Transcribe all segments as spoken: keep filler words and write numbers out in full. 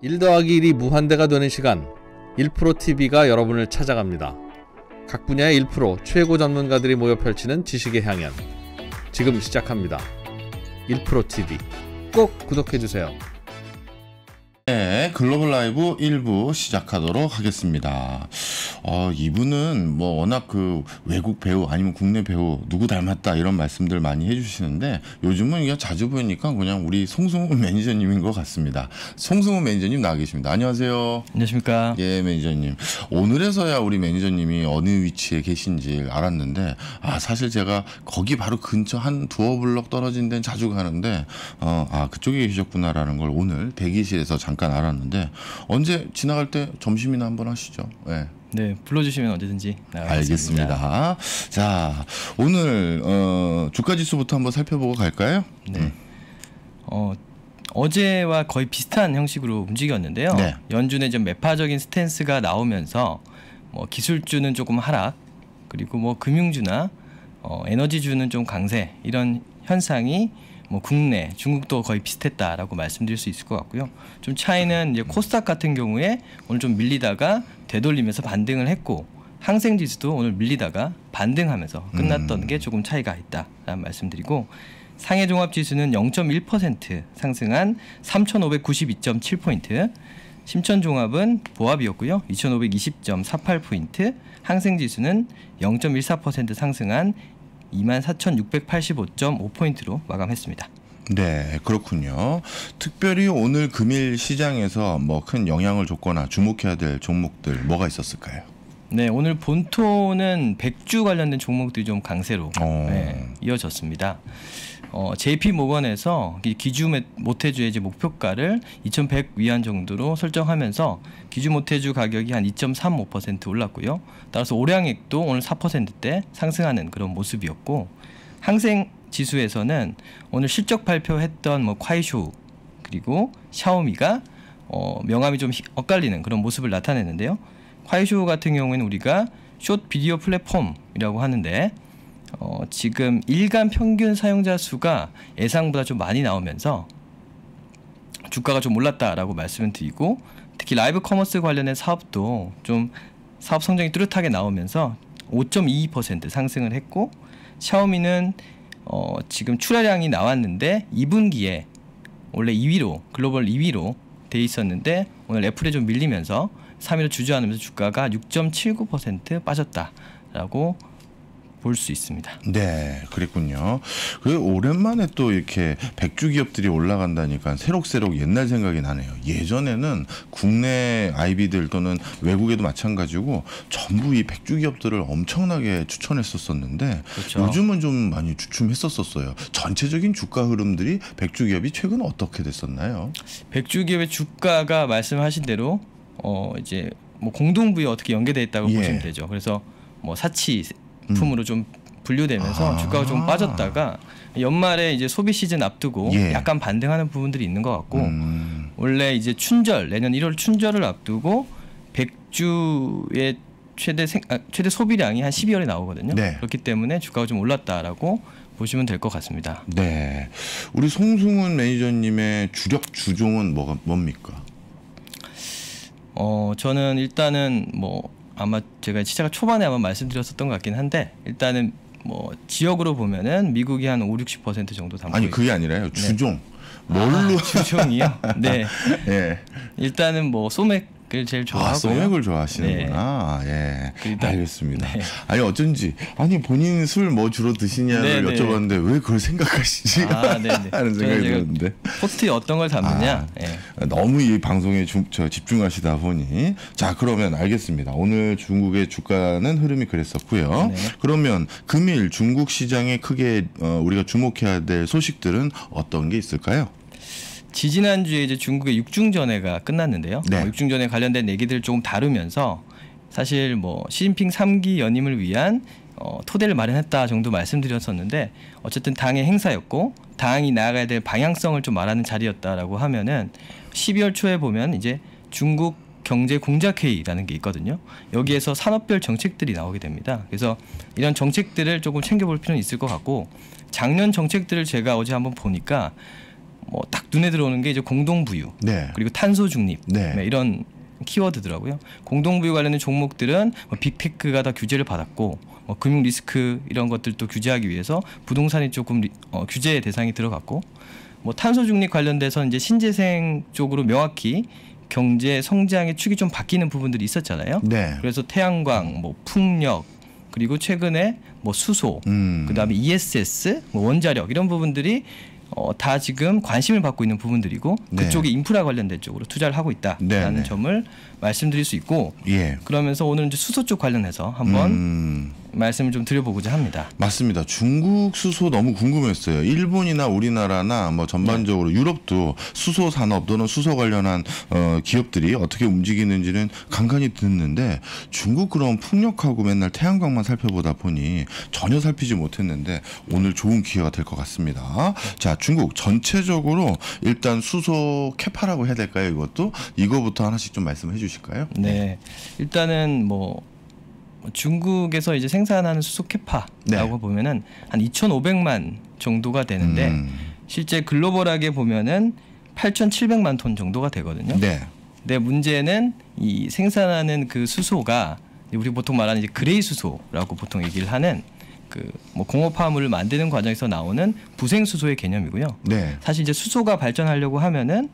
일 더하기 일이 무한대가 되는 시간, 일 프로 티비가 여러분을 찾아갑니다. 각 분야의 일 프로 최고 전문가들이 모여 펼치는 지식의 향연, 지금 시작합니다. 일 프로 티비 꼭 구독해주세요. 네, 글로벌 라이브 일 부 시작하도록 하겠습니다. 어, 이분은 뭐 워낙 그 외국 배우 아니면 국내 배우 누구 닮았다 이런 말씀들 많이 해주시는데, 요즘은 그냥 자주 보이니까 그냥 우리 송승훈 매니저님인 것 같습니다. 송승훈 매니저님 나와 계십니다. 안녕하세요. 안녕하십니까. 예, 매니저님. 오늘에서야 우리 매니저님이 어느 위치에 계신지 알았는데, 아, 사실 제가 거기 바로 근처 한 두어 블럭 떨어진 데는 자주 가는데, 어, 아, 그쪽에 계셨구나라는 걸 오늘 대기실에서 잠깐 알았는데, 언제 지나갈 때 점심이나 한번 하시죠. 네, 네, 불러주시면 언제든지 나가겠습니다. 알겠습니다. 자, 오늘 어, 주가지수부터 한번 살펴보고 갈까요? 네. 음. 어, 어제와 거의 비슷한 형식으로 움직였는데요. 네. 연준의 좀 매파적인 스탠스가 나오면서 뭐 기술주는 조금 하락, 그리고 뭐 금융주나 어, 에너지주는 좀 강세, 이런 현상이 뭐 국내, 중국도 거의 비슷했다라고 말씀드릴 수 있을 것 같고요. 좀 차이는 이제 코스닥 같은 경우에 오늘 좀 밀리다가 되돌리면서 반등을 했고, 항생지수도 오늘 밀리다가 반등하면서 끝났던 음. 게 조금 차이가 있다라는 말씀드리고, 상해종합지수는 영 점 일 퍼센트 상승한 삼천오백구십이 점 칠 포인트, 심천종합은 보합이었고요. 이천오백이십 점 사십팔 포인트, 항생지수는 영 점 일사 퍼센트 상승한 이만 사천육백팔십오 점 오 포인트로 마감했습니다. 네, 그렇군요. 특별히 오늘 금일 시장에서 뭐 큰 영향을 줬거나 주목해야 될 종목들 뭐가 있었을까요? 네, 오늘 본토는 백주 관련된 종목들이 좀 강세로 네, 이어졌습니다. 어, 제이피 모건에서 기주 모태주의 이제 목표가를 이천백 위안 정도로 설정하면서 기주 모태주 가격이 한 이 점 삼오 퍼센트 올랐고요. 따라서 올양액도 오늘 사 퍼센트대 상승하는 그런 모습이었고, 항생지수에서는 오늘 실적 발표했던 뭐 콰이쇼우 그리고 샤오미가 어, 명암이 좀 엇갈리는 그런 모습을 나타냈는데요. 콰이쇼우 같은 경우에는 우리가 숏 비디오 플랫폼이라고 하는데, 어, 지금 일간 평균 사용자 수가 예상보다 좀 많이 나오면서 주가가 좀 올랐다라고 말씀을 드리고, 특히 라이브 커머스 관련된 사업도 좀 사업 성적이 뚜렷하게 나오면서 오 점 이이 퍼센트 상승을 했고, 샤오미는 어, 지금 출하량이 나왔는데 이 분기에 원래 이 위로 글로벌 이 위로 돼 있었는데 오늘 애플에 좀 밀리면서 삼 위로 주저하면서 주가가 육 점 칠구 퍼센트 빠졌다라고 볼 수 있습니다. 네, 그랬군요. 그 오랜만에 또 이렇게 백주 기업들이 올라간다니까 새록새록 옛날 생각이 나네요. 예전에는 국내 아이비들 또는 외국에도 마찬가지고 전부 이 백주 기업들을 엄청나게 추천했었었는데, 그렇죠. 요즘은 좀 많이 주춤했었었어요. 전체적인 주가 흐름들이 백주 기업이 최근 어떻게 됐었나요? 백주 기업의 주가가 말씀하신 대로 어 이제 뭐 공동부에 어떻게 연계돼 있다고 예. 보시면 되죠. 그래서 뭐 사치 품으로 좀 분류되면서 아 주가가 좀 빠졌다가 연말에 이제 소비 시즌 앞두고 예. 약간 반등하는 부분들이 있는 것 같고, 음. 원래 이제 춘절, 내년 일월 춘절을 앞두고 백주의 최대 생, 아, 최대 소비량이 한 십이월에 나오거든요. 네. 그렇기 때문에 주가가 좀 올랐다라고 보시면 될 것 같습니다. 네, 우리 송승훈 매니저님의 주력 주종은 뭐가 뭡니까? 어, 저는 일단은 뭐 아마 제가 시작을 초반에 아마 말씀드렸었던 것 같긴 한데, 일단은 뭐 지역으로 보면은 미국이 한 오, 육십 퍼센트 정도 담고 아니 있고. 그게 아니라요. 주종. 네. 뭘로? 아, 주종이요? 네. 네. 일단은 뭐 소맥 그 제일 좋아하고요. 아, 소맥을 좋아하시는구나. 네. 아, 예. 그리고, 알겠습니다. 네. 아니 어쩐지 아니 본인 술 뭐 주로 드시냐를 네, 여쭤봤는데 네. 왜 그걸 생각하시지? 아, 하는 생각이 드는데. 포트에 어떤 걸 담느냐. 아, 네. 너무 이 방송에 주, 저, 집중하시다 보니. 자, 그러면 알겠습니다. 오늘 중국의 주가는 흐름이 그랬었고요. 네. 그러면 금일 중국 시장에 크게 어, 우리가 주목해야 될 소식들은 어떤 게 있을까요? 지지난주에 이제 중국의 육중전회가 끝났는데요. 네. 어, 육중전회 관련된 얘기들을 조금 다루면서 사실 뭐 시진핑 삼기 연임을 위한 어, 토대를 마련했다 정도 말씀드렸었는데, 어쨌든 당의 행사였고 당이 나아가야 될 방향성을 좀 말하는 자리였다라고 하면은 십이월 초에 보면 이제 중국 경제 공작회의라는 게 있거든요. 여기에서 산업별 정책들이 나오게 됩니다. 그래서 이런 정책들을 조금 챙겨볼 필요는 있을 것 같고, 작년 정책들을 제가 어제 한번 보니까 뭐 딱 눈에 들어오는 게 이제 공동부유, 네. 그리고 탄소 중립, 네. 네, 이런 키워드더라고요. 공동부유 관련된 종목들은 뭐 빅테크가 다 규제를 받았고, 뭐 금융 리스크 이런 것들도 규제하기 위해서 부동산이 조금 리, 어, 규제의 대상이 들어갔고, 뭐 탄소 중립 관련돼서 이제 신재생 쪽으로 명확히 경제 성장의 축이 좀 바뀌는 부분들이 있었잖아요. 네. 그래서 태양광, 뭐 풍력, 그리고 최근에 뭐 수소, 음. 그다음에 이에스에스, 뭐 원자력 이런 부분들이 어, 다 지금 관심을 받고 있는 부분들이고, 네. 그쪽에 인프라 관련된 쪽으로 투자를 하고 있다라는 네네. 점을 말씀드릴 수 있고, 예. 그러면서 오늘은 이제 수소 쪽 관련해서 한번 음. 말씀을 좀 드려보고자 합니다. 맞습니다. 중국 수소 너무 궁금했어요. 일본이나 우리나라나 뭐 전반적으로 네. 유럽도 수소 산업 또는 수소 관련한 어, 기업들이 어떻게 움직이는지는 간간히 듣는데, 중국 그런 풍력하고 맨날 태양광만 살펴보다 보니 전혀 살피지 못했는데 오늘 좋은 기회가 될 것 같습니다. 자, 중국 전체적으로 일단 수소 캐파라고 해야 될까요? 이것도 이거부터 하나씩 좀 말씀해 주실까요? 네, 일단은 뭐 중국에서 이제 생산하는 수소 캐파라고 네. 보면은 한 이천오백만 정도가 되는데 음. 실제 글로벌하게 보면은 팔천칠백만 톤 정도가 되거든요. 네. 근데 문제는 이 생산하는 그 수소가 우리 보통 말하는 이제 그레이 수소라고 보통 얘기를 하는 그 뭐 공업화물을 만드는 과정에서 나오는 부생 수소의 개념이고요. 네. 사실 이제 수소가 발전하려고 하면은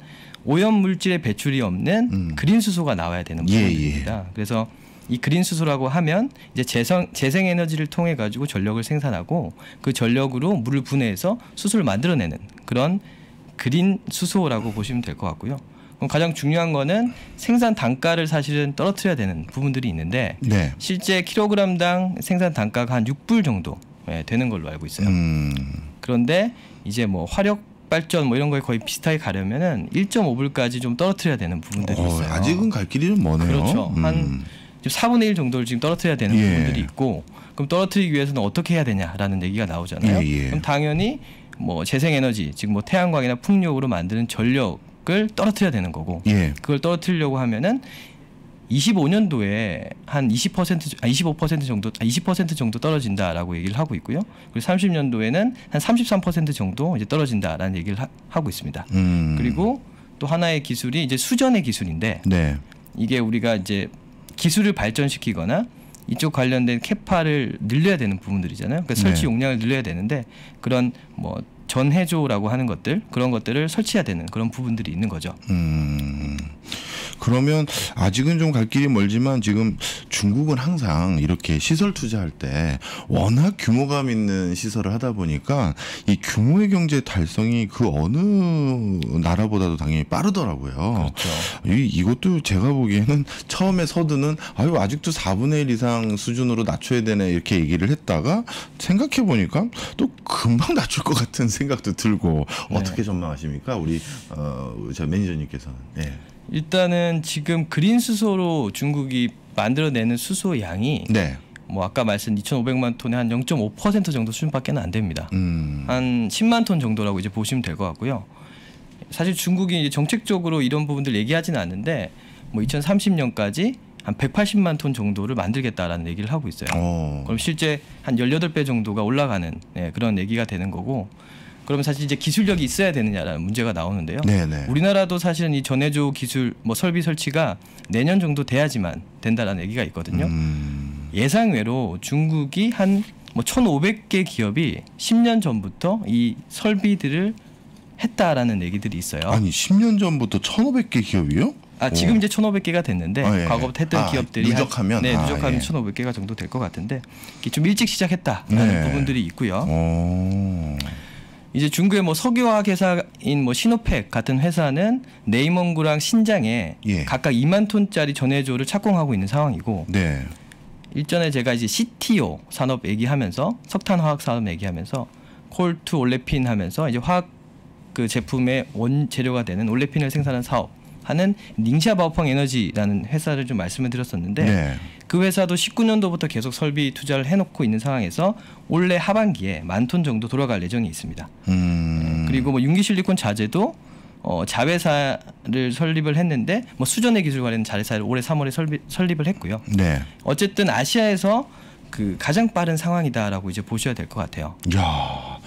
오염 물질의 배출이 없는 음. 그린 수소가 나와야 되는 부분입니다. 예, 예. 그래서 이 그린 수소라고 하면 이제 재생, 재생 에너지를 통해 가지고 전력을 생산하고 그 전력으로 물을 분해해서 수소를 만들어내는 그런 그린 수소라고 보시면 될 것 같고요. 그럼 가장 중요한 거는 생산 단가를 사실은 떨어뜨려야 되는 부분들이 있는데 네. 실제 킬로그램당 생산 단가가 한 육 불 정도 되는 걸로 알고 있어요. 음. 그런데 이제 뭐 화력 발전 뭐 이런 거에 거의 비슷하게 가려면은 일 점 오 불까지 좀 떨어뜨려야 되는 부분들이 어, 있어요. 아직은 갈 길이 좀 머네요. 그렇죠. 음. 한 사분의 일 정도를 지금 떨어뜨려야 되는 예. 부분들이 있고, 그럼 떨어뜨리기 위해서는 어떻게 해야 되냐라는 얘기가 나오잖아요. 예, 예. 그럼 당연히 뭐 재생에너지, 지금 뭐 태양광이나 풍력으로 만드는 전력을 떨어뜨려야 되는 거고, 예. 그걸 떨어뜨리려고 하면은 이십오 년도에 한 이십 퍼센트, 아, 이십오 퍼센트 정도, 아, 이십 퍼센트 정도 떨어진다라고 얘기를 하고 있고요. 그리고 삼십 년도에는 한 삼십삼 퍼센트 정도 이제 떨어진다라는 얘기를 하, 하고 있습니다. 음. 그리고 또 하나의 기술이 이제 수전의 기술인데, 네. 이게 우리가 이제 기술을 발전시키거나 이쪽 관련된 캐파를 늘려야 되는 부분들이잖아요. 그러니까 네. 설치 용량을 늘려야 되는데 그런 뭐 전해조라고 하는 것들, 그런 것들을 설치해야 되는 그런 부분들이 있는 거죠. 음. 그러면 아직은 좀 갈 길이 멀지만 지금 중국은 항상 이렇게 시설 투자할 때 워낙 규모감 있는 시설을 하다 보니까 이 규모의 경제 달성이 그 어느 나라보다도 당연히 빠르더라고요. 그렇죠. 이, 이것도 제가 보기에는 처음에 서두는 아유 아직도 사분의 일 이상 수준으로 낮춰야 되네 이렇게 얘기를 했다가 생각해 보니까 또 금방 낮출 것 같은 생각도 들고 네. 어떻게 전망하십니까? 우리 어, 저 매니저님께서는. 네. 일단은 지금 그린 수소로 중국이 만들어내는 수소 양이 네. 뭐 아까 말씀 이천오백만 톤의 한 영 점 오 퍼센트 정도 수준밖에는 안 됩니다. 음. 한 십만 톤 정도라고 이제 보시면 될 것 같고요. 사실 중국이 이제 정책적으로 이런 부분들 얘기하지는 않는데 뭐 이천삼십 년까지 한 백팔십만 톤 정도를 만들겠다라는 얘기를 하고 있어요. 오. 그럼 실제 한 열여덟 배 정도가 올라가는 네, 그런 얘기가 되는 거고. 그러면 사실 이제 기술력이 있어야 되느냐라는 문제가 나오는데요. 네네. 우리나라도 사실은 이 전해조 기술 뭐 설비 설치가 내년 정도 돼야지만 된다라는 얘기가 있거든요. 음. 예상외로 중국이 한 뭐 천오백 개 기업이 십 년 전부터 이 설비들을 했다라는 얘기들이 있어요. 아니 십 년 전부터 천오백 개 기업이요? 아 지금 오. 이제 천오백 개가 됐는데 아, 예. 과거부터 했던 아, 기업들이 누적하면 한, 네 누적하면 아, 예. 천오백 개가 정도 될 것 같은데 좀 일찍 시작했다라는 네. 부분들이 있고요. 오. 이제 중국의 뭐 석유화학 회사인 뭐 시노펙 같은 회사는 네이멍구랑 신장에 예. 각각 이만 톤짜리 전해조를 착공하고 있는 상황이고 네. 일전에 제가 이제 씨티오 산업 얘기하면서 석탄화학 산업 얘기하면서 콜투 올레핀 하면서 이제 화학 그 제품의 원재료가 되는 올레핀을 생산하는 사업 하는 닝샤 바오펑 에너지라는 회사를 좀 말씀을 드렸었는데 네. 그 회사도 십구 년도부터 계속 설비 투자를 해놓고 있는 상황에서 올해 하반기에 만 톤 정도 돌아갈 예정이 있습니다. 음. 그리고 뭐 융기 실리콘 자재도 어, 자회사를 설립을 했는데 뭐 수전의 기술 관련 자회사를 올해 삼월에 설비, 설립을 했고요. 네. 어쨌든 아시아에서 그 가장 빠른 상황이다라고 이제 보셔야 될 것 같아요. 야.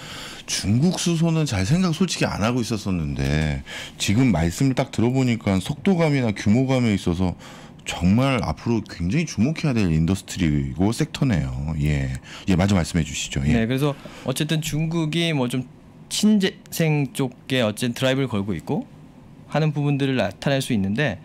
중국 수소는 잘 생각 솔직히 안 하고 있었었는데 지금 말씀을 딱 들어보니까 속도감이나 규모감에 있어서 정말 앞으로 굉장히 주목해야 될 인더스트리고 섹터네요. 예, 예, 마저 말씀해 주시죠. 예. 네, 그래서 어쨌든 중국이 뭐 좀 신재생 쪽에 어쨌든 드라이브를 걸고 있고 하는 부분들을 나타낼 수 있는데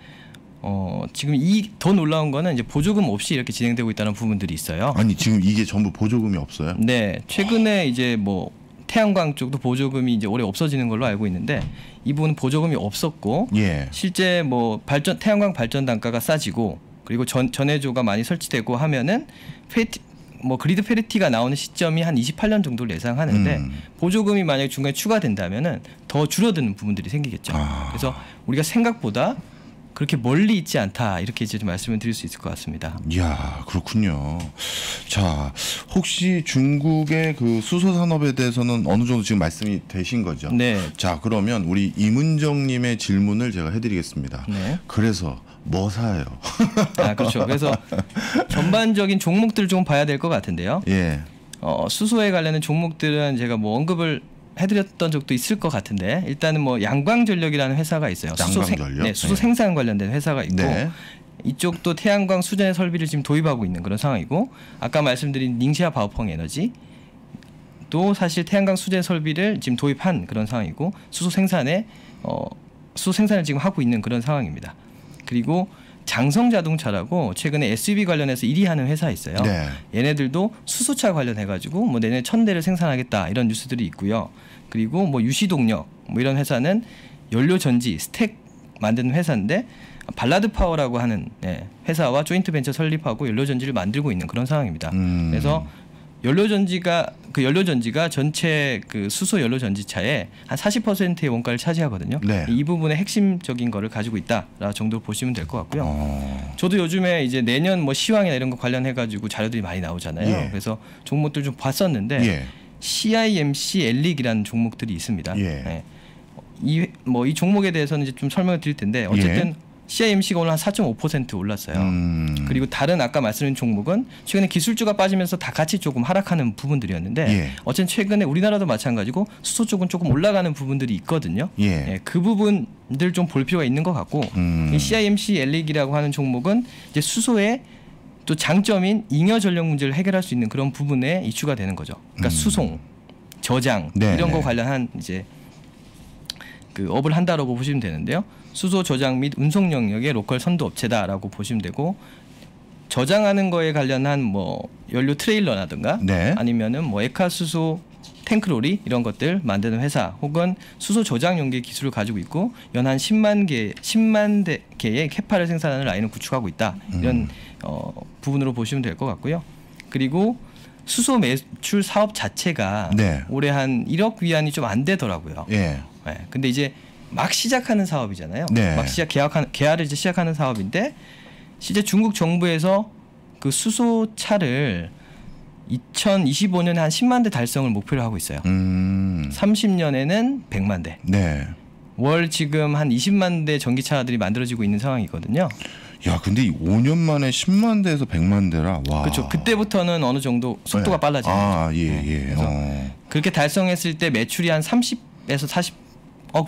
어 지금 이 더 놀라운 거는 이제 보조금 없이 이렇게 진행되고 있다는 부분들이 있어요. 아니 지금 이게 전부 보조금이 없어요? 네, 최근에 와. 이제 뭐 태양광 쪽도 보조금이 이제 올해 없어지는 걸로 알고 있는데 이 부분은 보조금이 없었고 예. 실제 뭐 발전 태양광 발전 단가가 싸지고 그리고 전 전해조가 많이 설치되고 하면은 페리티, 뭐 그리드 페리티가 나오는 시점이 한 이십팔 년 정도를 예상하는데 음. 보조금이 만약에 중간에 추가된다면은 더 줄어드는 부분들이 생기겠죠. 아. 그래서 우리가 생각보다 그렇게 멀리 있지 않다 이렇게 이제 좀 말씀을 드릴 수 있을 것 같습니다. 이야 그렇군요. 자 혹시 중국의 그 수소 산업에 대해서는 어느 정도 지금 말씀이 되신 거죠? 네. 자 그러면 우리 이문정님의 질문을 제가 해드리겠습니다. 네. 그래서 뭐 사요? 아 그렇죠. 그래서 전반적인 종목들을 좀 봐야 될 것 같은데요. 예. 어, 수소에 관련된 종목들은 제가 뭐 언급을 해드렸던 적도 있을 것 같은데 일단은 뭐 양광전력이라는 회사가 있어요. 양광전력? 수소, 생, 네, 수소 생산 네. 관련된 회사가 있고 네. 이쪽도 태양광 수전의 설비를 지금 도입하고 있는 그런 상황이고 아까 말씀드린 닝샤 바오펑 에너지 도 사실 태양광 수전 설비를 지금 도입한 그런 상황이고 수소 생산에 어, 수소 생산을 지금 하고 있는 그런 상황입니다. 그리고 장성자동차라고 최근에 에스유브이 관련해서 일 위 하는 회사 있어요. 네. 얘네들도 수소차 관련해가지고 뭐 내년 천 대를 생산하겠다 이런 뉴스들이 있고요. 그리고 뭐 유시동력 뭐 이런 회사는 연료전지 스택 만드는 회사인데 발라드 파워라고 하는 예, 회사와 조인트 벤처 설립하고 연료전지를 만들고 있는 그런 상황입니다. 음. 그래서 연료전지가 그 연료전지가 전체 그 수소 연료전지차의 한 사십 퍼센트의 원가를 차지하거든요. 네. 이 부분의 핵심적인 거를 가지고 있다라 정도 보시면 될 것 같고요. 어... 저도 요즘에 이제 내년 뭐 시황이나 이런 거 관련해 가지고 자료들이 많이 나오잖아요. 예. 그래서 종목들 좀 봤었는데 예. 씨아이엠씨 엘릭이라는 종목들이 있습니다. 예. 예. 이 뭐 이 종목에 대해서는 이제 좀 설명을 드릴 텐데 어쨌든 예. 씨아이엠씨가 오늘 한 사 점 오 퍼센트 올랐어요. 음. 그리고 다른 아까 말씀드린 종목은 최근에 기술주가 빠지면서 다 같이 조금 하락하는 부분들이었는데 예. 어쨌든 최근에 우리나라도 마찬가지고 수소 쪽은 조금 올라가는 부분들이 있거든요. 예. 예, 그 부분들 좀 볼 필요가 있는 것 같고 음. 이 씨아이엠씨 엘릭이라고 하는 종목은 이제 수소의 또 장점인 잉여 전력 문제를 해결할 수 있는 그런 부분에 이슈가 되는 거죠. 그러니까 음. 수송, 저장 네, 이런 거 네. 관련한 이제 그 업을 한다라고 보시면 되는데요. 수소 저장 및 운송 영역의 로컬 선도 업체다라고 보시면 되고 저장하는 거에 관련한 뭐 연료 트레일러라든가 네. 아니면은 뭐 액화수소 탱크로리 이런 것들 만드는 회사 혹은 수소 저장 용기 기술을 가지고 있고 연한 십만 개 십만 개의 캐파를 생산하는 라인을 구축하고 있다 이런 음. 어, 부분으로 보시면 될 것 같고요. 그리고 수소 매출 사업 자체가 네. 올해 한 일억 위안이 좀 안 되더라고요. 예. 네. 근데 이제 막 시작하는 사업이잖아요. 네. 막 시작 개화하는 개화를 이제 시작하는 사업인데 실제 중국 정부에서 그 수소차를 이천이십오 년에 한 십만 대 달성을 목표로 하고 있어요. 음. 삼십 년에는 백만 대. 네. 월 지금 한 이십만 대 전기차들이 만들어지고 있는 상황이거든요. 야, 근데 오 년 만에 십만 대에서 백만 대라. 와. 그렇죠. 그때부터는 어느 정도 속도가 네. 빨라지는 거죠. 아, 예, 예. 어. 그렇게 달성했을 때 매출이 한 삼십에서 사십억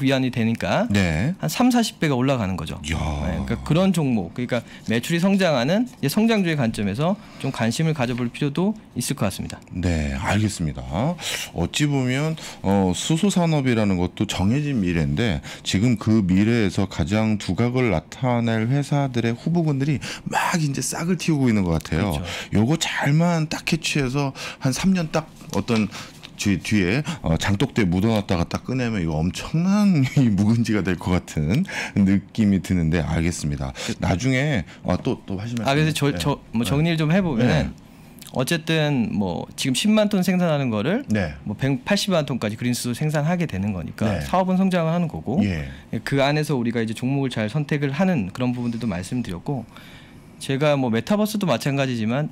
위안이 되니까 네. 한 삼, 사십 배가 올라가는 거죠. 네, 그러니까 그런 종목, 그러니까 매출이 성장하는 성장주의 관점에서 좀 관심을 가져볼 필요도 있을 것 같습니다. 네, 알겠습니다. 어찌 보면 어, 수소 산업이라는 것도 정해진 미래인데 지금 그 미래에서 가장 두각을 나타낼 회사들의 후보군들이 막 이제 싹을 틔우고 있는 것 같아요. 그렇죠. 요거 잘만 딱 캐치해서 한 삼 년 딱 어떤 뒤, 뒤에 장독대 묻어놨다가 딱 꺼내면 이거 엄청난 묵은지가 될 것 같은 느낌이 드는데 알겠습니다. 나중에 아, 또, 또 하시면 아 그래서 저, 네. 저, 뭐 정리를 좀 해보면 네. 어쨌든 뭐 지금 십만 톤 생산하는 거를 네. 뭐 백팔십만 톤까지 그린수소 생산하게 되는 거니까 네. 사업은 성장을 하는 거고 예. 그 안에서 우리가 이제 종목을 잘 선택을 하는 그런 부분들도 말씀드렸고 제가 뭐 메타버스도 마찬가지지만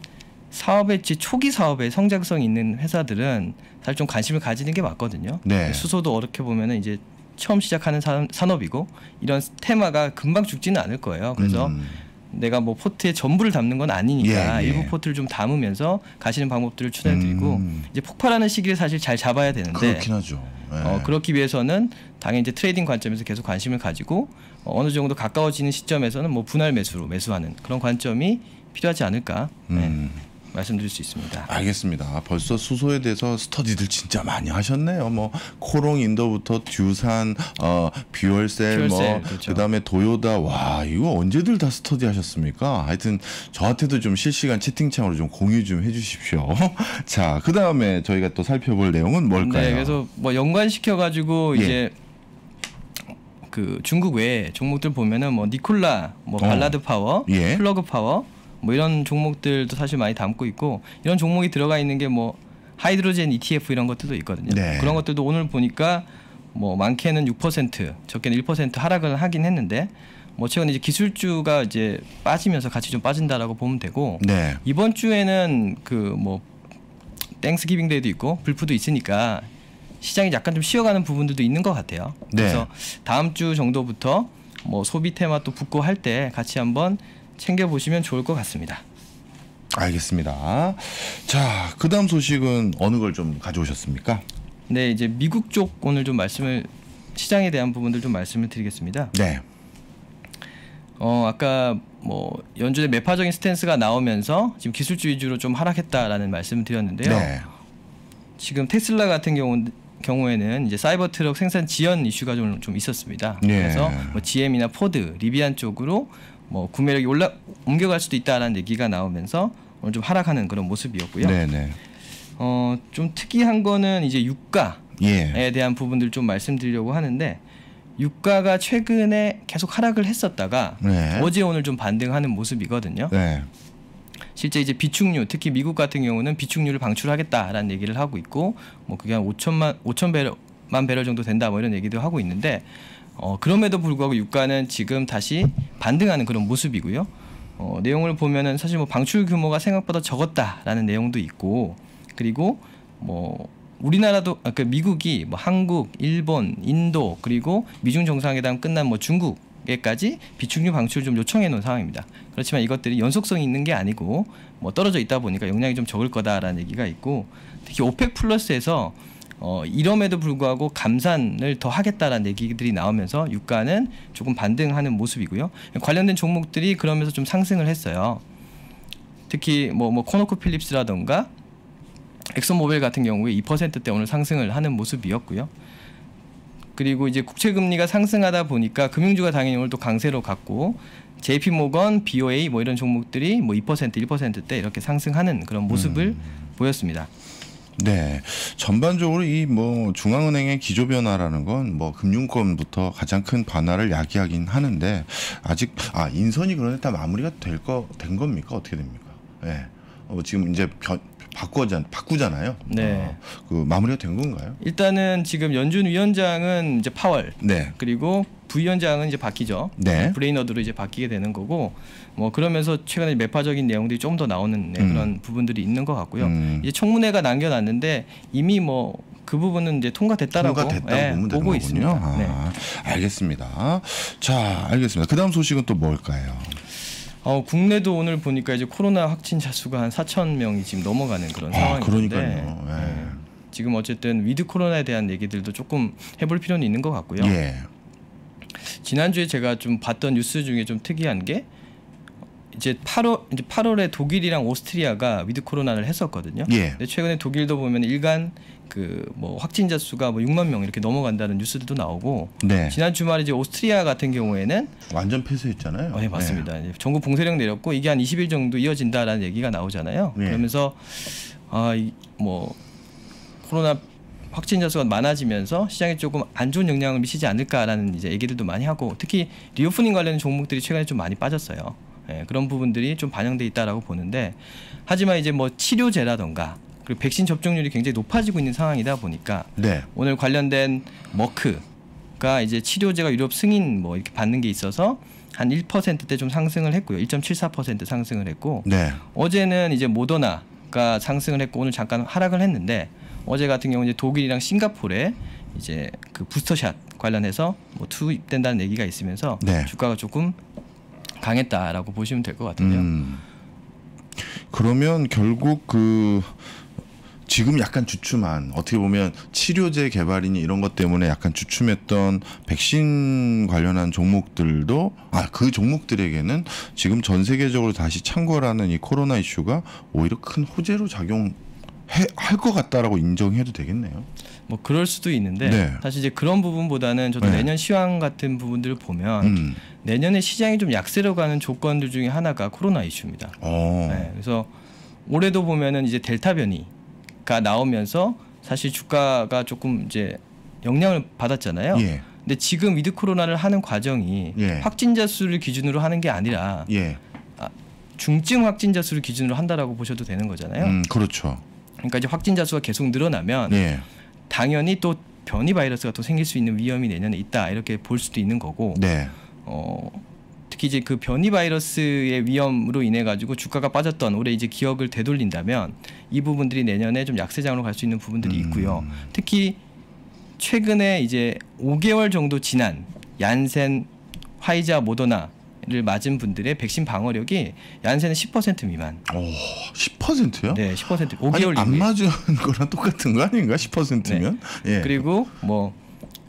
사업의 초기 사업에 성장성 있는 회사들은 사실 좀 관심을 가지는 게 맞거든요. 네. 수소도 어떻게 보면은 이제 처음 시작하는 산업이고 이런 테마가 금방 죽지는 않을 거예요. 그래서 음. 내가 뭐 포트에 전부를 담는 건 아니니까 예, 예. 일부 포트를 좀 담으면서 가시는 방법들을 추천해드리고 음. 이제 폭발하는 시기를 사실 잘 잡아야 되는데 그렇긴 하죠. 예. 어, 그렇기 위해서는 당연히 이제 트레이딩 관점에서 계속 관심을 가지고 어, 어느 정도 가까워지는 시점에서는 뭐 분할 매수로 매수하는 그런 관점이 필요하지 않을까 음. 예. 말씀드릴 수 있습니다. 알겠습니다. 벌써 수소에 대해서 스터디들 진짜 많이 하셨네요. 뭐 코롱 인더부터 듀산, 어, 뷰얼셀, 뭐 그렇죠. 그다음에 도요다. 와 이거 언제들 다 스터디하셨습니까? 하여튼 저한테도 좀 실시간 채팅창으로 좀 공유 좀 해주십시오. 자, 그다음에 저희가 또 살펴볼 내용은 뭘까요? 네, 그래서 뭐 연관시켜 가지고 예. 이제. 그 중국 외 종목들 보면은 뭐 니콜라, 뭐 발라드 어. 파워, 예. 플러그 파워, 뭐 이런 종목들도 사실 많이 담고 있고 이런 종목이 들어가 있는 게 뭐 하이드로젠 이티에프 이런 것들도 있거든요. 네. 그런 것들도 오늘 보니까 뭐 많게는 육 퍼센트, 적게는 일 퍼센트 하락을 하긴 했는데 뭐 최근 이제 기술주가 이제 빠지면서 같이 좀 빠진다라고 보면 되고 네. 이번 주에는 그 뭐 땡스기빙 데이도 있고 불프도 있으니까. 시장이 약간 좀 쉬어가는 부분들도 있는 것 같아요. 그래서 네. 다음 주 정도부터 뭐 소비 테마 또 붙고 할 때 같이 한번 챙겨보시면 좋을 것 같습니다. 알겠습니다. 자, 그 다음 소식은 어느 걸 좀 가져오셨습니까? 네, 이제 미국 쪽 오늘 좀 말씀을 시장에 대한 부분들 좀 말씀을 드리겠습니다. 네. 어, 아까 뭐 연준의 매파적인 스탠스가 나오면서 지금 기술주 위주로 좀 하락했다라는 말씀을 드렸는데요. 네. 지금 테슬라 같은 경우 경우에는 이제 사이버 트럭 생산 지연 이슈가 좀, 좀 있었습니다. 예. 그래서 뭐 지엠이나 포드, 리비안 쪽으로 뭐 구매력이 올라 옮겨갈 수도 있다라는 얘기가 나오면서 오늘 좀 하락하는 그런 모습이었고요. 네네. 어, 좀 특이한 거는 이제 유가에 예. 대한 부분들 좀 말씀드리려고 하는데 유가가 최근에 계속 하락을 했었다가 네. 어제 오늘 좀 반등하는 모습이거든요. 네. 실제 이제 비축유, 특히 미국 같은 경우는 비축유를 방출하겠다라는 얘기를 하고 있고, 뭐 그게 한 오천만 배럴 정도 된다, 뭐 이런 얘기도 하고 있는데, 어, 그럼에도 불구하고 유가는 지금 다시 반등하는 그런 모습이고요. 어, 내용을 보면은 사실 뭐 방출 규모가 생각보다 적었다라는 내용도 있고, 그리고 뭐 우리나라도 아, 그 미국이 뭐 한국, 일본, 인도 그리고 미중 정상회담 끝난 뭐 중국 까지 비축유 방출을 좀 요청해 놓은 상황입니다. 그렇지만 이것들이 연속성이 있는 게 아니고 뭐 떨어져 있다 보니까 용량이 좀 적을 거다라는 얘기가 있고 특히 오펙 플러스에서 어, 이럼에도 불구하고 감산을 더 하겠다라는 얘기들이 나오면서 유가는 조금 반등하는 모습이고요. 관련된 종목들이 그러면서 좀 상승을 했어요. 특히 뭐, 뭐 코노코 필립스라던가 엑손 모빌 같은 경우에 이 퍼센트대 오늘 상승을 하는 모습이었고요. 그리고 이제 국채금리가 상승하다 보니까 금융주가 당연히 오늘 또 강세로 갔고 제이피모건, 비오에이 뭐 이런 종목들이 뭐 이 퍼센트, 일 퍼센트대 이렇게 상승하는 그런 모습을 음. 보였습니다. 네, 전반적으로 이 뭐 중앙은행의 기조 변화라는 건 뭐 금융권부터 가장 큰 변화를 야기하긴 하는데 아직 아 인선이 그런데 다 마무리가 될 거 된 겁니까? 어떻게 됩니까? 예, 네. 어, 지금 이제 변 바꾸자, 바꾸잖아요. 네. 어, 그 마무리가 된 건가요? 일단은 지금 연준 위원장은 이제 파월. 네. 그리고 부위원장은 이제 바뀌죠. 네. 브레이너드로 이제 바뀌게 되는 거고, 뭐 그러면서 최근에 매파적인 내용들이 좀 더 나오는 네, 음. 그런 부분들이 있는 것 같고요. 음. 이제 청문회가 남겨놨는데 이미 뭐 그 부분은 이제 통과됐다라고 통과됐다고 예, 보면 되는 보고 있습니다. 아, 네. 알겠습니다. 자, 알겠습니다. 그다음 소식은 또 뭘까요? 어, 국내도 오늘 보니까 이제 코로나 확진자 수가 한 사천 명이 지금 넘어가는 그런 아, 상황인데 네. 지금 어쨌든 위드 코로나에 대한 얘기들도 조금 해볼 필요는 있는 것 같고요. 예. 지난주에 제가 좀 봤던 뉴스 중에 좀 특이한 게 이제 팔월 이제 팔월에 독일이랑 오스트리아가 위드 코로나를 했었거든요. 예. 근데 최근에 독일도 보면 일간 그 뭐 확진자 수가 뭐 육만 명 이렇게 넘어간다는 뉴스들도 나오고 네. 지난 주말에 이제 오스트리아 같은 경우에는 완전 폐쇄했잖아요. 네, 맞습니다. 네. 전국 봉쇄령 내렸고 이게 한 이십 일 정도 이어진다라는 얘기가 나오잖아요. 네. 그러면서 아, 뭐 코로나 확진자 수가 많아지면서 시장에 조금 안 좋은 영향을 미치지 않을까라는 이제 얘기들도 많이 하고 특히 리오프닝 관련 종목들이 최근에 좀 많이 빠졌어요. 예, 그런 부분들이 좀 반영돼 있다라고 보는데 하지만 이제 뭐 치료제라던가 그리고 백신 접종률이 굉장히 높아지고 있는 상황이다 보니까 네. 오늘 관련된 머크가 이제 치료제가 유럽 승인 뭐 이렇게 받는 게 있어서 한 일 퍼센트대 좀 상승을 했고요. 일 점 칠사 퍼센트 상승을 했고 네. 어제는 이제 모더나가 상승을 했고 오늘 잠깐 하락을 했는데 어제 같은 경우 이제 독일이랑 싱가포르에 이제 그 부스터샷 관련해서 뭐 투입된다는 얘기가 있으면서 네. 주가가 조금 강했다라고 보시면 될 것 같은데요. 음. 그러면 결국 그 지금 약간 주춤한, 어떻게 보면 치료제 개발이니 이런 것 때문에 약간 주춤했던 백신 관련한 종목들도, 아, 그 종목들에게는 지금 전 세계적으로 다시 창궐하는 이 코로나 이슈가 오히려 큰 호재로 작용 할 것 같다라고 인정해도 되겠네요. 뭐 그럴 수도 있는데 네. 사실 이제 그런 부분보다는 저도 네. 내년 시황 같은 부분들을 보면 음. 내년에 시장이 좀 약세로가는 조건들 중에 하나가 코로나 이슈입니다. 네. 그래서 올해도 보면은 이제 델타 변이가 나오면서 사실 주가가 조금 이제 영향을 받았잖아요. 예. 근데 지금 위드 코로나를 하는 과정이 예. 확진자 수를 기준으로 하는 게 아니라 예. 아, 중증 확진자 수를 기준으로 한다라고 보셔도 되는 거잖아요. 음, 그렇죠. 그러니까 이제 확진자 수가 계속 늘어나면 예. 당연히 또 변이 바이러스가 또 생길 수 있는 위험이 내년에 있다 이렇게 볼 수도 있는 거고 네. 어, 특히 이제 그 변이 바이러스의 위험으로 인해 가지고 주가가 빠졌던 올해 이제 기억을 되돌린다면 이 부분들이 내년에 좀 약세장으로 갈 수 있는 부분들이 있고요. 음. 특히 최근에 이제 오 개월 정도 지난 얀센, 화이자, 모더나 를 맞은 분들의 백신 방어력이 얀센은 십 퍼센트 미만. 오, 십 퍼센트요? 네, 십 퍼센트. 오 개월 안 맞은 거랑 똑같은 거 아닌가? 십 퍼센트면? 네. 예. 그리고 뭐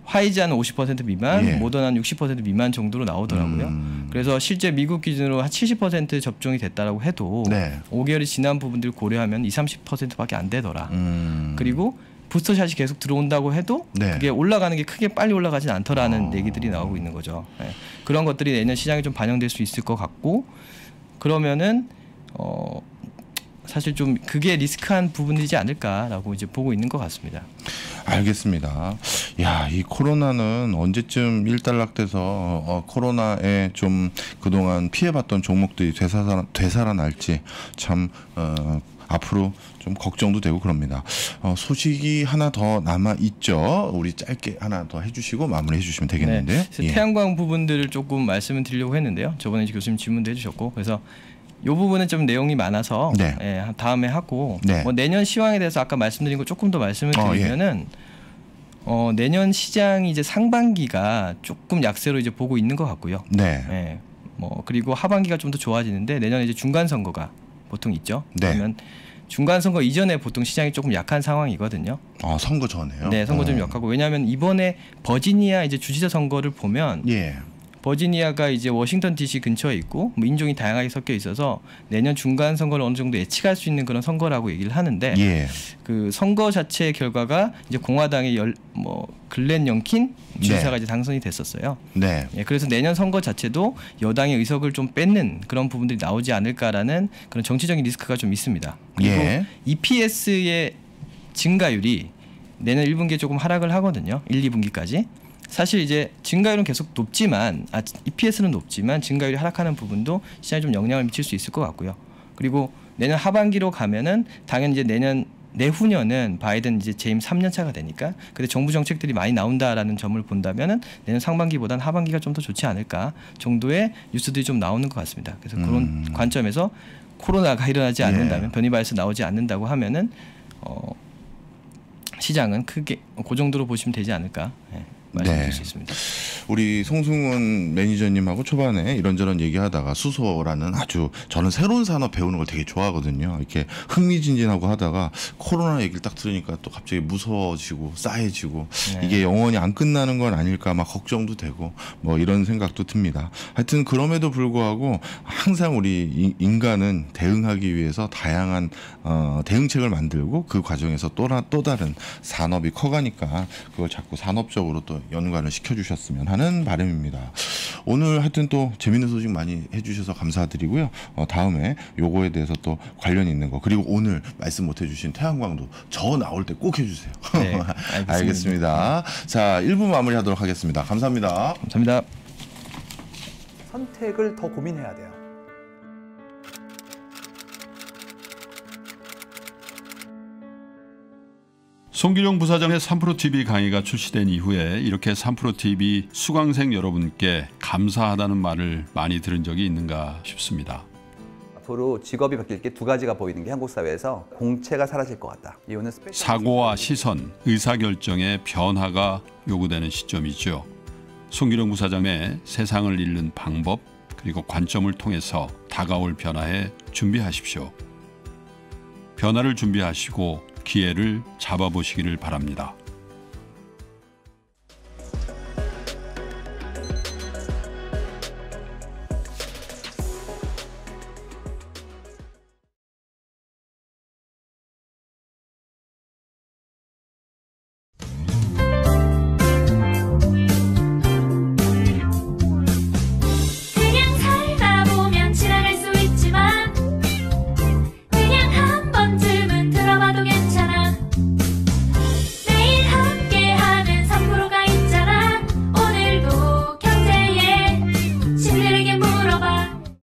화이자는 오십 퍼센트 미만, 예. 모더나는 육십 퍼센트 미만 정도로 나오더라고요. 음. 그래서 실제 미국 기준으로 한 칠십 퍼센트 접종이 됐다라고 해도 네. 오 개월이 지난 부분들을 고려하면 이십, 삼십 퍼센트밖에 안 되더라. 음. 그리고 부스터샷이 계속 들어온다고 해도 네. 그게 올라가는 게 크게 빨리 올라가진 않더라는 어... 얘기들이 나오고 있는 거죠. 네. 그런 것들이 내년 시장에 좀 반영될 수 있을 것 같고 그러면은 어 사실 좀 그게 리스크한 부분이지 않을까라고 이제 보고 있는 것 같습니다. 알겠습니다. 야, 이 코로나는 언제쯤 일단락돼서 어, 코로나에 좀 그동안 피해봤던 종목들이 되살아, 되살아날지 참 어, 앞으로 좀 걱정도 되고 그럽니다. 어, 소식이 하나 더 남아 있죠. 우리 짧게 하나 더 해주시고 마무리해 주시면 되겠는데요. 네, 태양광 예. 부분들을 조금 말씀을 드리려고 했는데요. 저번에 교수님 질문도 해주셨고 그래서 이 부분은 좀 내용이 많아서 네. 예, 다음에 하고 네. 뭐 내년 시황에 대해서 아까 말씀드린 거 조금 더 말씀을 드리면은 어, 예. 어, 내년 시장이 이제 상반기가 조금 약세로 이제 보고 있는 것 같고요. 네. 예, 뭐 그리고 하반기가 좀 더 좋아지는데 내년에 이제 중간 선거가 보통 있죠. 네. 그러면 중간 선거 이전에 보통 시장이 조금 약한 상황이거든요. 아, 선거 전에요? 네, 선거 어. 좀 약하고 왜냐하면 이번에 버지니아 이제 주지사 선거를 보면 예. 버지니아가 이제 워싱턴 디씨 근처에 있고 뭐 인종이 다양하게 섞여 있어서 내년 중간 선거를 어느 정도 예측할 수 있는 그런 선거라고 얘기를 하는데 예. 그 선거 자체의 결과가 이제 공화당의 열, 뭐 글렌 영킨 주지사가 네. 이제 당선이 됐었어요. 네. 예, 그래서 내년 선거 자체도 여당의 의석을 좀 뺏는 그런 부분들이 나오지 않을까라는 그런 정치적인 리스크가 좀 있습니다. 그리고 예. 이피에스의 증가율이 내년 일 분기에 조금 하락을 하거든요. 일, 이 분기까지. 사실 이제 증가율은 계속 높지만 아, 이피에스는 높지만 증가율이 하락하는 부분도 시장에 좀 영향을 미칠 수 있을 것 같고요. 그리고 내년 하반기로 가면은 당연히 이제 내년 내후년은 바이든 이제 재임 삼 년 차가 되니까 근데 정부 정책들이 많이 나온다라는 점을 본다면은 내년 상반기보단 하반기가 좀 더 좋지 않을까 정도의 뉴스들이 좀 나오는 것 같습니다. 그래서 그런 음. 관점에서 코로나가 일어나지 않는다면 예. 변이 바이러스 나오지 않는다고 하면은 어, 시장은 크게 그 정도로 보시면 되지 않을까. 예. 네. 수 있습니다. 우리 송승훈 매니저님하고 초반에 이런저런 얘기하다가 수소라는 아주 저는 새로운 산업 배우는 걸 되게 좋아하거든요. 이렇게 흥미진진하고 하다가 코로나 얘기를 딱 들으니까 또 갑자기 무서워지고 싸해지고 네. 이게 영원히 안 끝나는 건 아닐까 막 걱정도 되고 뭐 이런 생각도 듭니다. 하여튼 그럼에도 불구하고 항상 우리 인간은 대응하기 위해서 다양한 어, 대응책을 만들고 그 과정에서 또, 또 다른 산업이 커가니까 그걸 자꾸 산업적으로 또 연관을 시켜주셨으면 하는 바람입니다. 오늘 하여튼 또 재밌는 소식 많이 해주셔서 감사드리고요. 어, 다음에 요거에 대해서 또 관련 있는 거 그리고 오늘 말씀 못 해주신 태양광도 저 나올 때 꼭 해주세요. 네, 알겠습니다. 알겠습니다. 자, 일 부 마무리하도록 하겠습니다. 감사합니다. 감사합니다. 선택을 더 고민해야 돼요. 송길영 부사장의 삼 프로 티비 강의가 출시된 이후에 이렇게 삼 프로 티비 수강생 여러분께 감사하다는 말을 많이 들은 적이 있는가 싶습니다. 앞으로 직업이 바뀔 게 두 가지가 보이는 게 한국 사회에서 공채가 사라질 것 같다. 이유는 사고와 시선, 의사결정의 변화가 요구되는 시점이죠. 송길영 부사장의 세상을 읽는 방법, 그리고 관점을 통해서 다가올 변화에 준비하십시오. 변화를 준비하시고 기회를 잡아보시기를 바랍니다.